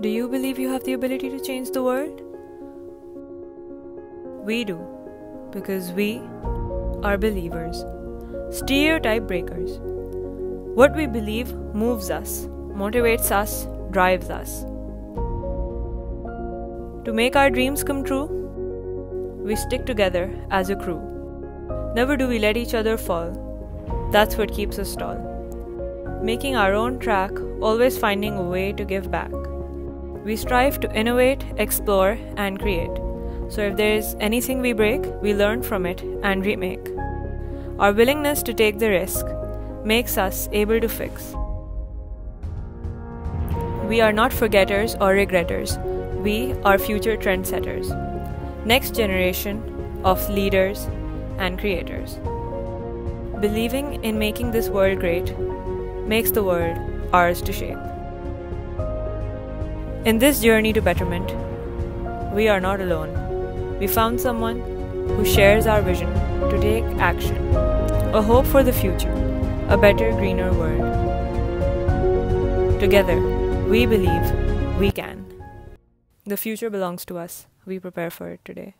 Do you believe you have the ability to change the world? We do, because we are believers, stereotype breakers. What we believe moves us, motivates us, drives us. To make our dreams come true, we stick together as a crew. Never do we let each other fall. That's what keeps us tall. Making our own track, always finding a way to give back. We strive to innovate, explore, and create. So if there is anything we break, we learn from it and remake. Our willingness to take the risk makes us able to fix. We are not forgetters or regretters. We are future trendsetters, next generation of leaders and creators. Believing in making this world great makes the world ours to shape. In this journey to betterment, we are not alone. We found someone who shares our vision to take action, a hope for the future, a better, greener world. Together, we believe we can. The future belongs to us. We prepare for it today.